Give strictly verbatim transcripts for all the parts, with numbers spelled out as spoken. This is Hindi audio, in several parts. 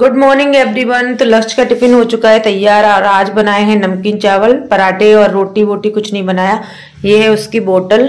Good morning everyone. तो लंच का टिफिन हो चुका है तैयार और आज बनाए हैं नमकीन चावल, पराठे और रोटी वोटी कुछ नहीं बनाया। ये है उसकी बोतल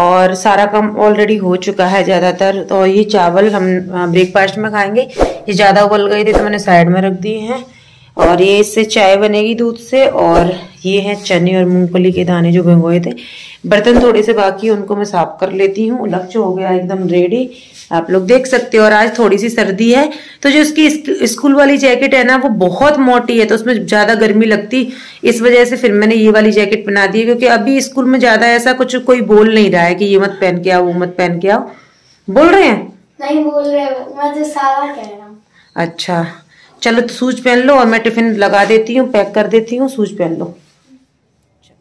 और सारा काम ऑलरेडी हो चुका है ज़्यादातर। तो ये चावल हम ब्रेकफास्ट में खाएंगे। ये ज़्यादा उबल गए थे तो मैंने साइड में रख दिए हैं। और ये इससे चाय बनेगी दूध से। और ये हैं चने और मूँगफली के दाने जो भिगोए थे। बर्तन थोड़े से बाकी उनको मैं साफ कर लेती हूँ। लक्ष्य हो गया एकदम रेडी, आप लोग देख सकते हो। और आज थोड़ी सी सर्दी है तो जो इसकी स्कूल वाली जैकेट है ना वो बहुत मोटी है तो उसमें ज़्यादा गर्मी लगती, इस वजह से फिर मैंने ये वाली जैकेट पहना दी है। क्योंकि अभी स्कूल में ज़्यादा ऐसा कुछ कोई बोल नहीं रहा है कि ये मत पहन के आओ वो मत पहन के आओ। बोल रहे हैं? नहीं बोल रहे, मैं तो सारा कह रहा हूँ। अच्छा चलो तो सूज पहन लो और मैं टिफिन लगा देती हूँ, पैक कर देती हूँ, सूज पहन लो।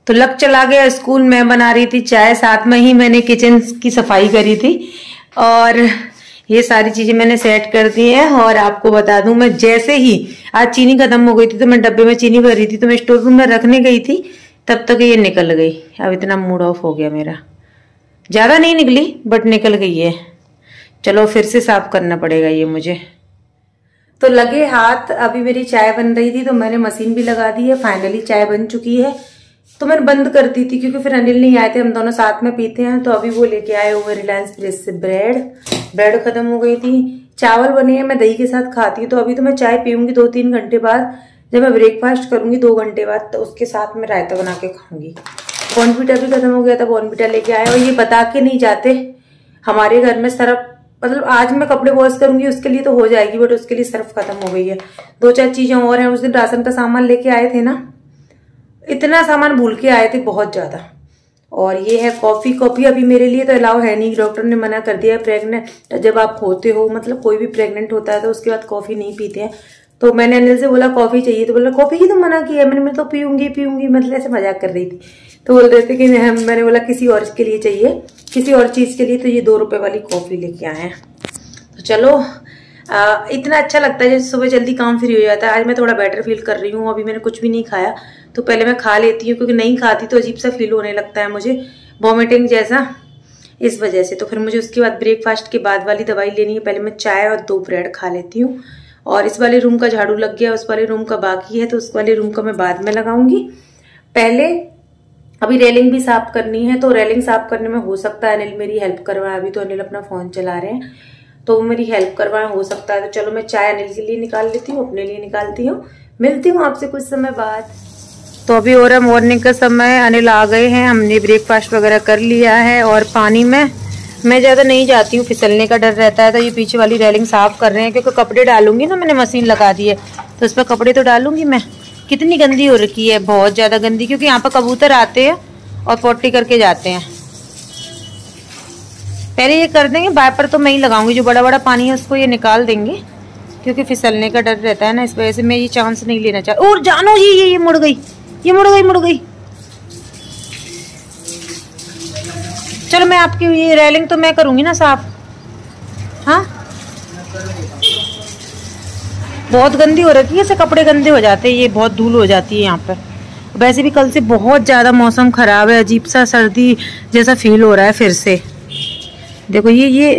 तो लग चला गया स्कूल, मैं बना रही थी चाय, साथ में ही मैंने किचन की सफाई करी थी और ये सारी चीज़ें मैंने सेट कर दी हैं। और आपको बता दूं मैं जैसे ही आज चीनी खत्म हो गई थी तो मैं डब्बे में चीनी भरी थी तो मैं स्टोर रूम में रखने गई थी तब तक ये निकल गई। अब इतना मूड ऑफ हो गया मेरा, ज़्यादा नहीं निकली बट निकल गई है। चलो फिर से साफ करना पड़ेगा ये मुझे। तो लगे हाथ, अभी मेरी चाय बन रही थी तो मैंने मशीन भी लगा दी है। फाइनली चाय बन चुकी है तो मैंने बंद कर दी थी क्योंकि फिर अनिल नहीं आए थे, हम दोनों साथ में पीते हैं। तो अभी वो लेके आए हुए रिलायंस प्रेस से ब्रेड, ब्रेड खत्म हो गई थी। चावल बने हैं, मैं दही के साथ खाती हूँ। तो अभी तो मैं चाय पीऊँगी दो तीन घंटे बाद, जब मैं ब्रेकफास्ट करूँगी दो घंटे बाद तो उसके साथ मैं रायता बना के खाऊँगी। बॉर्नविटा भी खत्म हो गया था, बॉर्नविटा लेके आए। और ये बता के नहीं जाते हमारे घर में सर्फ, मतलब आज मैं कपड़े वॉश करूंगी उसके लिए तो हो जाएगी बट उसके लिए सर्फ खत्म हो गई है। दो चार चीजें और हैं। उस दिन राशन का सामान लेके आए थे ना, इतना सामान भूल के आए थे बहुत ज़्यादा। और ये है कॉफ़ी, कॉफ़ी अभी मेरे लिए तो अलाउ है नहीं, डॉक्टर ने मना कर दिया है। प्रेग्नेंट जब आप होते हो, मतलब कोई भी प्रेग्नेंट होता है तो उसके बाद कॉफ़ी नहीं पीते हैं। तो मैंने अनिल से बोला कॉफ़ी चाहिए तो बोला कॉफ़ी की तो मना किया है मैंने, मैं तो पीऊँगी पीऊँगी, मतलब ऐसे मजाक कर रही थी। तो बोल रहे थे कि मैंने बोला किसी और के लिए चाहिए, किसी और चीज़ के लिए। तो ये दो रुपये वाली कॉफ़ी लेके आए हैं। तो चलो आ, इतना अच्छा लगता है जैसे सुबह जल्दी काम फ्री हो जाता है। आज मैं थोड़ा बेटर फील कर रही हूँ। अभी मैंने कुछ भी नहीं खाया तो पहले मैं खा लेती हूँ क्योंकि नहीं खाती तो अजीब सा फील होने लगता है मुझे, वॉमिटिंग जैसा, इस वजह से। तो फिर मुझे उसके बाद ब्रेकफास्ट के बाद वाली दवाई लेनी है। पहले मैं चाय और दो ब्रेड खा लेती हूँ। और इस वाले रूम का झाड़ू लग गया, उस वाले रूम का बाकी है तो उस वाले रूम का मैं बाद में लगाऊंगी। पहले अभी रेलिंग भी साफ करनी है तो रेलिंग साफ करने में हो सकता है अनिल मेरी हेल्प करवाएं। अभी तो अनिल अपना फ़ोन चला रहे हैं तो वो मेरी हेल्प करवाएं, हो सकता है। तो चलो मैं चाय अनिल के लिए निकाल लेती हूँ, अपने लिए निकालती हूँ। मिलती हूँ आपसे कुछ समय बाद। तो अभी हो रहा मॉर्निंग का समय, अनिल आ गए हैं, हमने ब्रेकफास्ट वगैरह कर लिया है। और पानी में मैं ज़्यादा नहीं जाती हूँ, फिसलने का डर रहता है। तो ये पीछे वाली रेलिंग साफ़ कर रहे हैं क्योंकि कपड़े डालूंगी ना, मैंने मशीन लगा दी है तो उस पर कपड़े तो डालूंगी मैं। कितनी गंदी हो रखी है, बहुत ज़्यादा गंदी, क्योंकि यहाँ पर कबूतर आते हैं और पोटी करके जाते हैं। पहले ये कर देंगे, वाइपर तो मैं ही लगाऊंगी, जो बड़ा बड़ा पानी है उसको ये निकाल देंगे क्योंकि फिसलने का डर रहता है ना, इस वजह से मैं ये चांस नहीं लेना चाहती। और जानो ये ये ये मुड़ गई, ये मुड़ गई मुड़ गई। चलो मैं आपकी ये रेलिंग तो मैं करूँगी ना साफ। हाँ बहुत गंदी हो रखी है, ऐसे कपड़े गंदे हो जाते हैं, ये बहुत धूल हो जाती है यहाँ पर। वैसे भी कल से बहुत ज़्यादा मौसम ख़राब है, अजीब सा सर्दी जैसा फील हो रहा है फिर से। देखो ये ये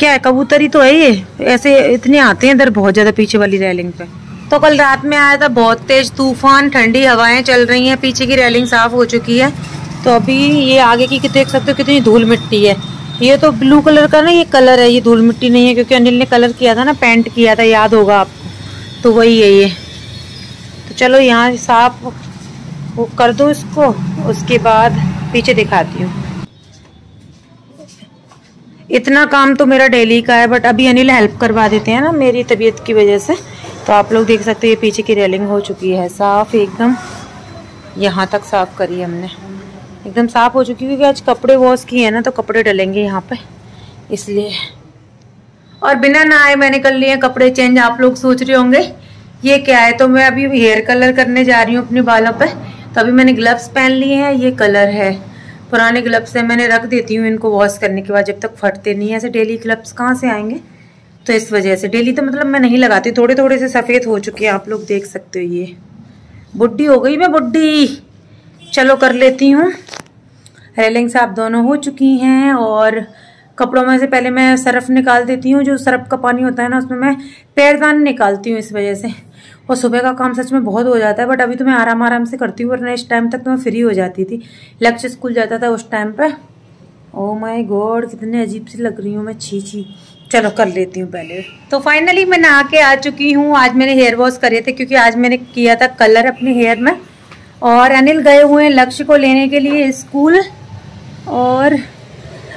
क्या है, कबूतरी तो है ये, ऐसे इतने आते हैं इधर बहुत ज़्यादा पीछे वाली रेलिंग पे। तो कल रात में आया था बहुत तेज़ तूफान, ठंडी हवाएं चल रही हैं, पीछे की रेलिंग साफ हो चुकी है। तो अभी ये आगे की देख सकते हो कितनी धूल मिट्टी है। ये तो ब्लू कलर का ना ये कलर है, ये धूल मिट्टी नहीं है क्योंकि अनिल ने कलर किया था ना, पेंट किया था, याद होगा आपको, तो वही है ये। तो चलो यहाँ साफ वो कर दो इसको, उसके बाद पीछे दिखाती हूँ। इतना काम तो मेरा डेली का है बट अभी अनिल हेल्प करवा देते हैं ना मेरी तबीयत की वजह से। तो आप लोग देख सकते हो ये पीछे की रेलिंग हो चुकी है साफ़ एकदम, यहाँ तक साफ़ करी हमने, एकदम साफ़ हो चुकी है क्योंकि आज कपड़े वॉश किए हैं ना तो कपड़े डलेंगे यहाँ पे, इसलिए। और बिना नहाए मैंने कर लिए कपड़े चेंज। आप लोग सोच रहे होंगे ये क्या है, तो मैं अभी हेयर कलर करने जा रही हूँ अपने बालों पर। तो अभी मैंने ग्लव्स पहन लिए हैं, ये कलर है, पुराने ग्लव्स हैं, मैंने रख देती हूँ इनको वॉश करने के बाद जब तक फटते नहीं है। ऐसे डेली ग्लव्स कहाँ से आएंगे, तो इस वजह से डेली तो मतलब मैं नहीं लगाती। थोड़े थोड़े से सफ़ेद हो चुके हैं, आप लोग देख सकते हो, ये बुड्ढी हो गई मैं बुड्ढी। चलो कर लेती हूँ रेलिंग्स आप दोनों हो चुकी हैं। और कपड़ों में से पहले मैं सरफ निकाल देती हूँ, जो सरफ का पानी होता है ना उसमें मैं पैरदान निकालती हूँ, इस वजह से। और सुबह का काम सच में बहुत हो जाता है, बट अभी तो मैं आराम आराम से करती हूँ, वरना इस टाइम तक तो मैं फ्री हो जाती थी। लक्ष्य स्कूल जाता था उस टाइम पर। ओह माय गॉड, कितने अजीब सी लग रही हूँ मैं, छी छी। चलो कर लेती हूँ पहले। तो फाइनली मैं नहा के आ चुकी हूँ। आज मैंने हेयर वॉश करे थे क्योंकि आज मैंने किया था कलर अपने हेयर में। और अनिल गए हुए हैं लक्ष्य को लेने के लिए स्कूल, और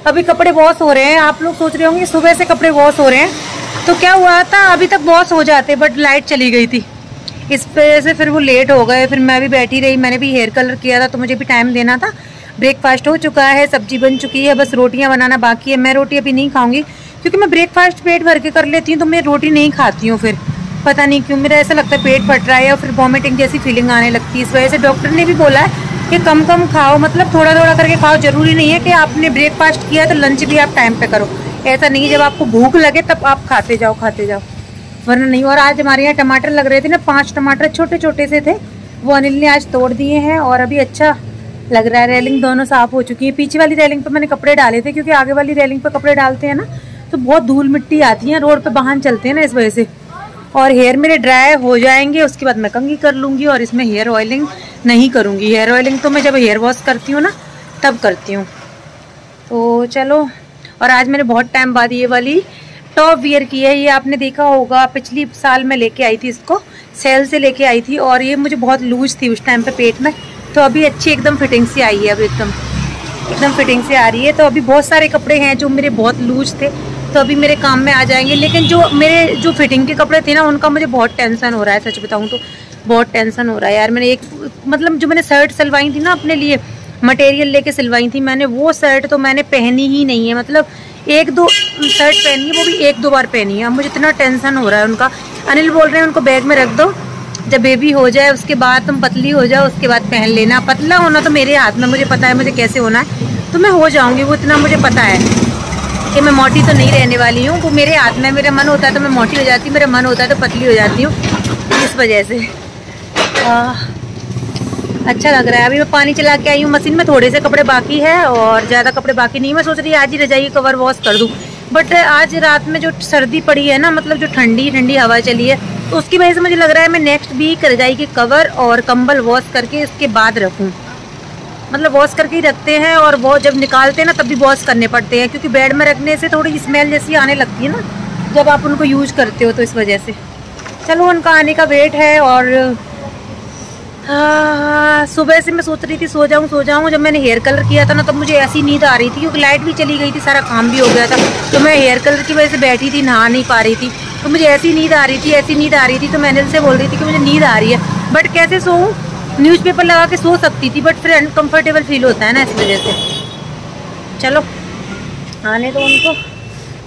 अभी कपड़े वॉश हो रहे हैं। आप लोग सोच रहे होंगे सुबह से कपड़े वॉश हो रहे हैं, तो क्या हुआ था अभी तक वॉश हो जाते, बट लाइट चली गई थी, इस वजह से फिर वो लेट हो गए। फिर मैं भी बैठी रही, मैंने भी हेयर कलर किया था तो मुझे भी टाइम देना था। ब्रेकफास्ट हो चुका है, सब्जी बन चुकी है, बस रोटियां बनाना बाकी है। मैं रोटी अभी नहीं खाऊंगी क्योंकि मैं ब्रेकफास्ट पेट भर के कर लेती हूँ, तो मैं रोटी नहीं खाती हूँ। फिर पता नहीं क्यों मेरा ऐसा लगता है पेट फट रहा है, और फिर वॉमिटिंग जैसी फीलिंग आने लगती है। इस वजह से डॉक्टर ने भी बोला है कि कम कम खाओ, मतलब थोड़ा थोड़ा करके खाओ। ज़रूरी नहीं है कि आपने ब्रेकफास्ट किया तो लंच भी आप टाइम पे करो, ऐसा नहीं है। जब आपको भूख लगे तब आप खाते जाओ खाते जाओ, वरना नहीं। और आज हमारे यहाँ टमाटर लग रहे थे ना, पाँच टमाटर छोटे छोटे से थे, वो अनिल ने आज तोड़ दिए हैं। और अभी अच्छा लग रहा है, रेलिंग दोनों साफ़ हो चुकी है। पीछे वाली रेलिंग पर मैंने कपड़े डाले थे क्योंकि आगे वाली रेलिंग पर कपड़े डालते हैं ना तो बहुत धूल मिट्टी आती है, रोड पर वाहन चलते हैं ना, इस वजह से। और हेयर मेरे ड्राई हो जाएंगे, उसके बाद मैं कंघी कर लूँगी, और इसमें हेयर ऑयलिंग नहीं करूँगी। हेयर ऑयलिंग तो मैं जब हेयर वॉश करती हूँ ना तब करती हूँ। तो चलो, और आज मैंने बहुत टाइम बाद ये वाली टॉप वियर की है। ये आपने देखा होगा, पिछली साल मैं लेके आई थी इसको, सेल से लेके आई थी, और ये मुझे बहुत लूज थी उस टाइम पे पेट में, तो अभी अच्छी एकदम फिटिंग से आई है, अब एकदम एकदम फिटिंग से आ रही है। तो अभी बहुत सारे कपड़े हैं जो मेरे बहुत लूज थे, तो अभी मेरे काम में आ जाएंगे। लेकिन जो मेरे जो फिटिंग के कपड़े थे ना उनका मुझे बहुत टेंशन हो रहा है, सच बताऊँ तो बहुत टेंशन हो रहा है यार। मैंने एक मतलब जो मैंने शर्ट सिलवाई थी ना अपने लिए, मटेरियल लेके सिलवाई थी मैंने, वो शर्ट तो मैंने पहनी ही नहीं है, मतलब एक दो शर्ट पहनी है, वो भी एक दो बार पहनी है। अब मुझे इतना टेंशन हो रहा है उनका। अनिल बोल रहे हैं उनको बैग में रख दो, जब बेबी हो जाए उसके बाद तुम पतली हो जाओ, उसके बाद पहन लेना। पतला होना तो मेरे हाथ में, मुझे पता है मुझे कैसे होना है, तो मैं हो जाऊँगी, वो इतना मुझे पता है कि मैं मोटी तो नहीं रहने वाली हूँ। वो मेरे हाथ में, मेरा मन होता है तो मैं मोटी हो जाती हूँ, मेरा मन होता है तो पतली हो जाती हूँ, इस वजह से। आ, अच्छा लग रहा है। अभी मैं पानी चला के आई हूँ मशीन में, थोड़े से कपड़े बाकी है और ज़्यादा कपड़े बाकी नहीं। मैं सोच रही आज ही रजाई कवर वॉश कर दूँ, बट आज रात में जो सर्दी पड़ी है ना, मतलब जो ठंडी ठंडी हवा चली है, तो उसकी वजह से मुझे लग रहा है मैं नेक्स्ट वीक रजाई के कवर और कंबल वॉश करके इसके बाद रखूँ, मतलब वॉश करके ही रखते हैं। और वो जब निकालते हैं ना तब भी वॉश करने पड़ते हैं, क्योंकि बेड में रखने से थोड़ी स्मेल जैसी आने लगती है ना जब आप उनको यूज करते हो, तो इस वजह से। चलो, उनका आने का वेट है। और हाँ, सुबह से मैं सोच रही थी सो जाऊँ सो जाऊँ। जब मैंने हेयर कलर किया था ना तब मुझे ऐसी नींद आ रही थी, क्योंकि लाइट भी चली गई थी, सारा काम भी हो गया था, तो मैं हेयर कलर की वजह से बैठी थी, नहा नहीं पा रही थी, तो मुझे ऐसी नींद आ रही थी ऐसी नींद आ रही थी तो मैंने उनसे बोल रही थी कि मुझे नींद आ रही है, बट कैसे सोऊँ? न्यूज़पेपर लगा के सो सकती थी, बट फिर अनकम्फर्टेबल फील होता है ना, इस वजह से। चलो आने दो उनको,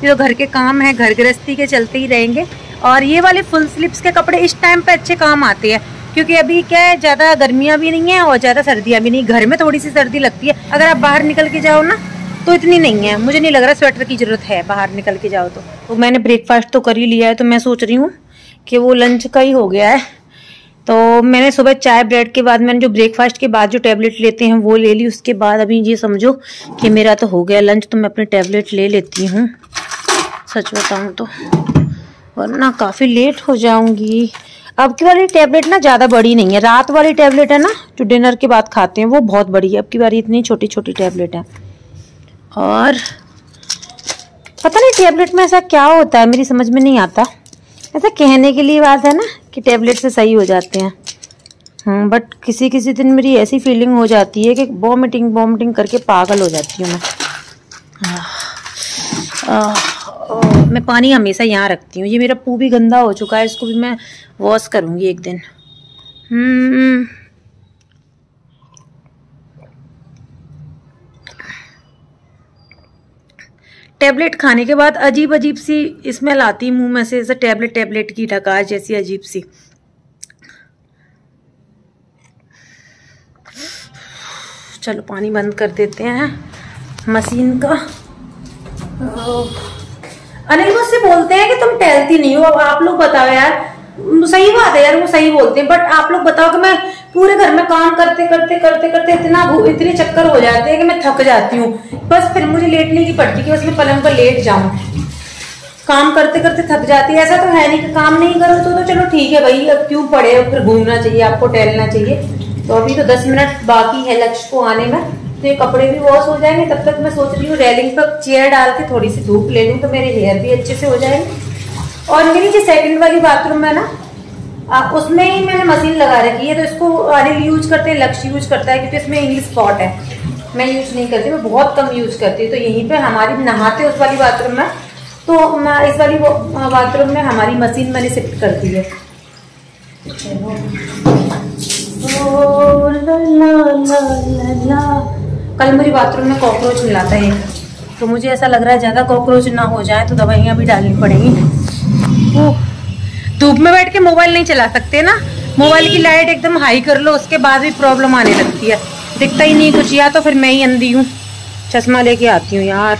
ये तो घर के काम है, घर गृहस्थी के चलते ही रहेंगे। और ये वाले फुल स्लीव्स के कपड़े इस टाइम पर अच्छे काम आते हैं, क्योंकि अभी क्या है, ज़्यादा गर्मियाँ भी नहीं है और ज़्यादा सर्दियाँ भी नहीं। घर में थोड़ी सी सर्दी लगती है, अगर आप बाहर निकल के जाओ ना तो इतनी नहीं है। मुझे नहीं लग रहा स्वेटर की ज़रूरत है बाहर निकल के जाओ तो। तो मैंने ब्रेकफास्ट तो कर ही लिया है, तो मैं सोच रही हूँ कि वो लंच का ही हो गया है। तो मैंने सुबह चाय ब्रेड के बाद मैंने जो ब्रेकफास्ट के बाद जो टैबलेट लेते हैं वो ले ली। उसके बाद अभी ये समझो कि मेरा तो हो गया लंच, तो मैं अपनी टैबलेट ले लेती हूँ, सच बताऊँ तो, वरना काफ़ी लेट हो जाऊँगी। अब की वाली टैबलेट ना ज़्यादा बड़ी नहीं है, रात वाली टैबलेट है ना जो डिनर के बाद खाते हैं वो बहुत बड़ी है, अब की बारी इतनी छोटी छोटी टैबलेट है। और पता नहीं टैबलेट में ऐसा क्या होता है, मेरी समझ में नहीं आता। ऐसा कहने के लिए बात है ना कि टैबलेट से सही हो जाते हैं, बट किसी किसी दिन मेरी ऐसी फीलिंग हो जाती है कि वॉमिटिंग वॉमिटिंग करके पागल हो जाती हूँ मैं। आ, मैं पानी हमेशा यहाँ रखती हूँ। ये मेरा पू भी गंदा हो चुका है, इसको भी मैं वॉश करूँगी एक दिन। हम्म, टैबलेट खाने के बाद अजीब अजीब सी स्मेल आती है मुंह में से, जैसे टैबलेट टैबलेट की डकार जैसी अजीब सी। चलो पानी बंद कर देते हैं मशीन का। अनिल मुझसे बोलते हैं कि तुम टहलती नहीं हो, अब आप लोग बताओ यार, सही बात है यार, वो सही बोलते हैं। बट आप लोग बताओ कि मैं पूरे घर में काम करते करते करते करते इतना इतने चक्कर हो जाते हैं कि मैं थक जाती हूँ। बस फिर मुझे लेटने की पड़ती कि बस मैं पलंग पर लेट जाऊँ। काम करते करते थक जाती है। ऐसा तो है नहीं कि काम नहीं करो तो, तो चलो ठीक है भाई, अब क्यों पड़े हो, फिर घूमना चाहिए आपको, टहलना चाहिए। तो अभी तो दस मिनट बाकी है लक्ष्य को आने में, तो ये कपड़े भी वॉश हो जाएंगे। तब तक मैं सोच रही हूँ रेलिंग पर चेयर डाल के थोड़ी सी धूप ले लूँ तो मेरे हेयर भी अच्छे से हो जाएंगे। और मेरी जो सेकंड वाली बाथरूम है ना, आ, उसमें ही मैंने मशीन लगा रखी है, तो इसको अनिल यूज करते हैं, लक्ष्य यूज करता है क्योंकि इसमें इंग्लिश स्पॉट है, मैं यूज नहीं करती, मैं बहुत कम यूज करती हूँ। तो यहीं पर हमारी नहाते उस वाली बाथरूम में, तो मैं इस वाली बाथरूम में हमारी मशीन मैंने शिफ्ट कर दी है। कल मेरी बाथरूम में कॉकरोच मिला था एक, तो मुझे ऐसा लग रहा है ज़्यादा कॉकरोच ना हो जाए तो दवाइयाँ भी डालनी पड़ेंगी। वो धूप में बैठ के मोबाइल नहीं चला सकते ना, मोबाइल की लाइट एकदम हाई कर लो उसके बाद भी प्रॉब्लम आने लगती है, दिखता ही नहीं कुछ। या तो फिर मैं ही अंधी हूँ, चश्मा लेके आती हूँ यार।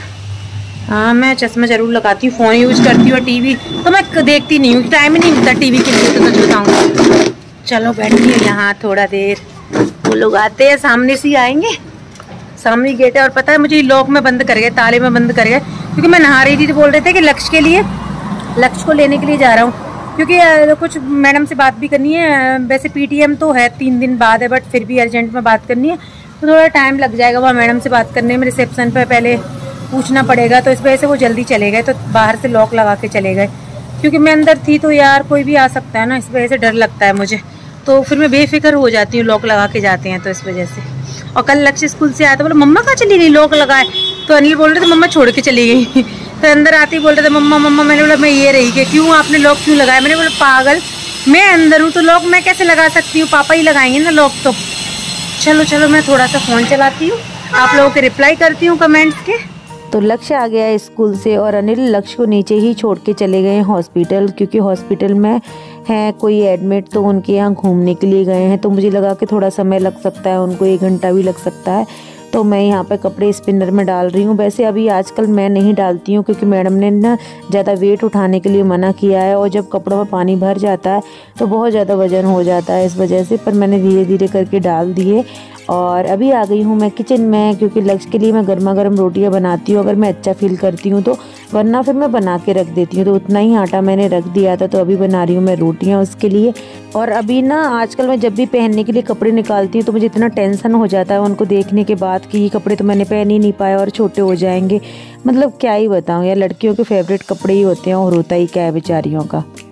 हाँ, मैं चश्मा जरूर लगाती हूँ, फ़ोन यूज करती हूँ, टीवी तो मैं देखती नहीं हूँ, टाइम ही नहीं मिलता टीवी के लिए, तो सच बताऊँगी। चलो बैठिए यहाँ थोड़ा देर, वो लोग आते हैं सामने से ही आएंगे, सामने गेट है। और पता है मुझे लॉक में बंद कर गए, ताले में बंद कर गए, क्योंकि मैं नहा रही थी तो बोल रहे थे कि लक्ष्य के लिए, लक्ष्य को लेने के लिए जा रहा हूँ, क्योंकि कुछ मैडम से बात भी करनी है। वैसे पीटीएम तो है तीन दिन बाद है, बट फिर भी अर्जेंट में बात करनी है तो थोड़ा टाइम लग जाएगा वहाँ मैडम से बात करने में, रिसेप्शन पर पहले पूछना पड़ेगा। तो इस वजह से वो जल्दी चले गए, तो बाहर से लॉक लगा के चले गए, क्योंकि मैं अंदर थी तो यार कोई भी आ सकता है ना, इस वजह से डर लगता है मुझे, तो फिर मैं बेफिक्र हो जाती हूँ लॉक लगा के जाते हैं तो इस वजह से। और कल लक्ष्य स्कूल से आया था, बोला मम्मा कहाँ चली गई, लॉक लगाए, तो अनिल बोल रहे थे मम्मा छोड़ के चली गई। तो अंदर आते ही बोल रहे थे मम्मा मम्मा, मैंने बोला मैं ये रही कि क्यों आपने लॉक क्यों लगाया। मैंने बोला पागल, मैं अंदर हूँ तो लॉक मैं कैसे लगा सकती हूँ, पापा ही लगाएंगे ना लॉक। तो चलो चलो मैं थोड़ा सा फ़ोन चलाती हूँ, आप लोगों के रिप्लाई करती हूँ कमेंट्स के। तो लक्ष्य आ गया स्कूल से और अनिल लक्ष्य को नीचे ही छोड़ के चले गए हॉस्पिटल, क्योंकि हॉस्पिटल में हैं कोई एडमिट, तो उनके यहाँ घूमने के लिए गए हैं। तो मुझे लगा कि थोड़ा समय लग सकता है उनको, एक घंटा भी लग सकता है। तो मैं यहाँ पे कपड़े स्पिनर में डाल रही हूँ। वैसे अभी आजकल मैं नहीं डालती हूँ, क्योंकि मैडम ने ना ज़्यादा वेट उठाने के लिए मना किया है, और जब कपड़ों में पानी भर जाता है तो बहुत ज़्यादा वजन हो जाता है इस वजह से। पर मैंने धीरे धीरे करके डाल दिए। और अभी आ गई हूँ मैं किचन में, क्योंकि लक्ष्य के लिए मैं गर्मा गर्म रोटियाँ बनाती हूँ अगर मैं अच्छा फील करती हूँ तो, वरना फिर मैं बना के रख देती हूँ। तो उतना ही आटा मैंने रख दिया था, तो अभी बना रही हूँ मैं रोटियाँ उसके लिए। और अभी ना आजकल मैं जब भी पहनने के लिए कपड़े निकालती हूँ तो मुझे इतना टेंशन हो जाता है उनको देखने के बाद कि ये कपड़े तो मैंने पहन ही नहीं पाए और छोटे हो जाएंगे। मतलब क्या ही बताऊँ यार, लड़कियों के फेवरेट कपड़े ही होते हैं और होता ही क्या है बेचारियों का।